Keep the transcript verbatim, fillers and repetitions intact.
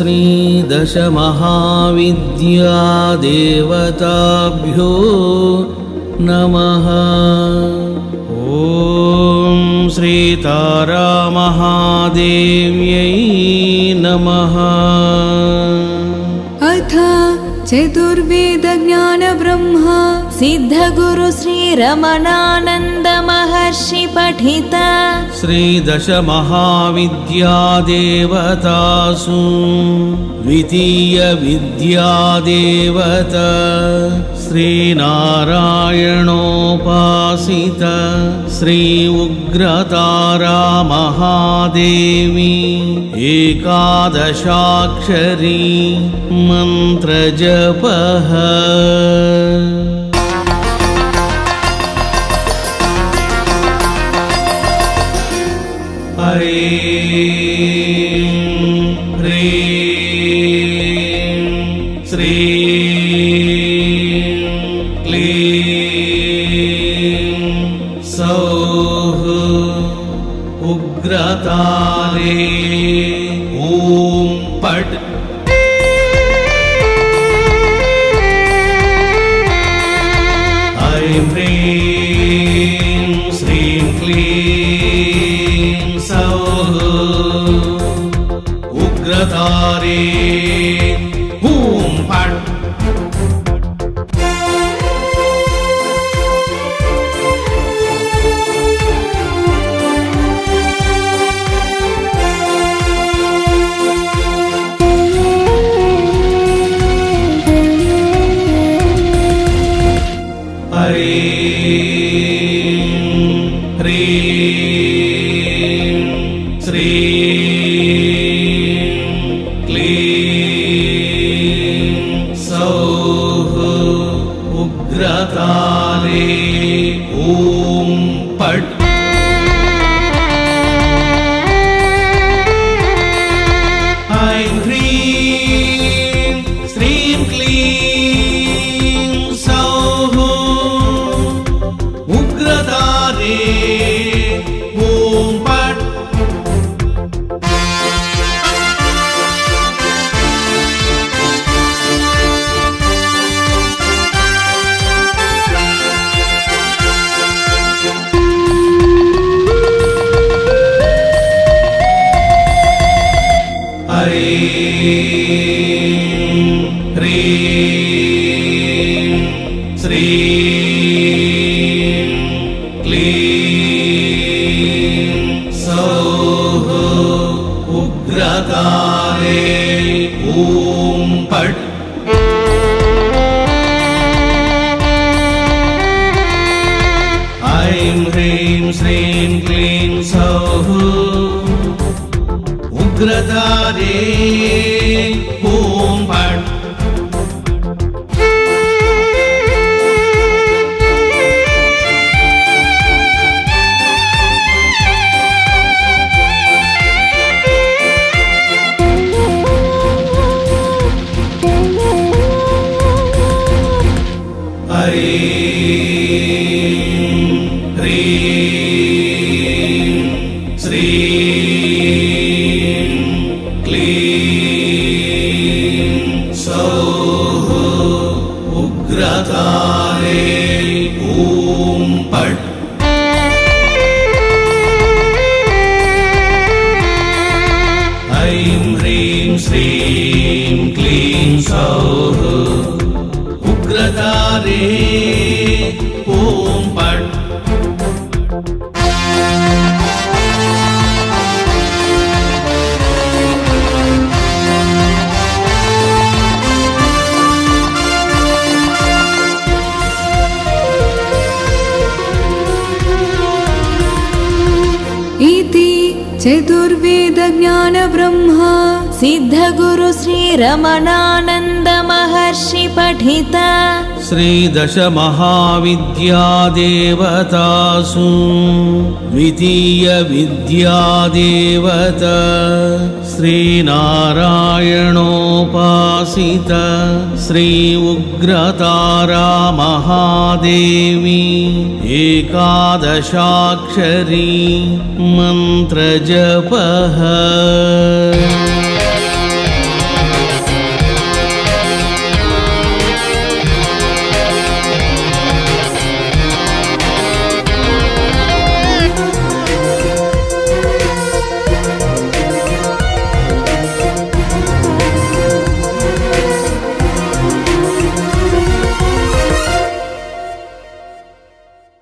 श्री दश महाविद्या देवताभ्यो नमः। ओम श्रीतारा महादेव्यै नमः। अथ चतुर्वेद ज्ञान ब्रह्म सिद्ध गुरु श्री रामानंद महर्षि पठिता श्री दश महाविद्या देवतासु द्वितीय विद्या देवता श्री नारायणोपासिता श्री उग्रतारा महादेवी एकादशाक्षरी मंत्र जपः। हरे ह्रीं श्रीं क्लीं सौः उग्रतारे ॐ पट्। हरे ह्रीं श्रीं क्लीं सौः उग्रतारे ॐ पट्। हरीं ह्रीं श्रीं क्लीं सौः उग्रतारे ॐ पट्। ऐं ह्रीं श्रीं क्लीं सौः उग्रतारे ह्रीं ह्रीं श्रीं क्लीं सौः उग्रतारे ॐ पट्। ऐं ह्रीं श्रीं क्लीं सौः उग्रतारे ॐ पट्। हरीं ह्रीं श्रीं सौः उग्रतारे ॐ पट्। ऐं ह्रीं श्रीं क्लीं सौः उग्रतारे ॐ पट्। चतुर्वेद ज्ञान ब्रह्म सिद्ध गुरु श्री रामानंद महर्षि पठिता श्री दश महाविद्या देवतासु द्वितीय विद्या देवता श्री नारायणोपासिता श्री उग्रतारा महादेवी एकादशाक्षरी मंत्र जपः।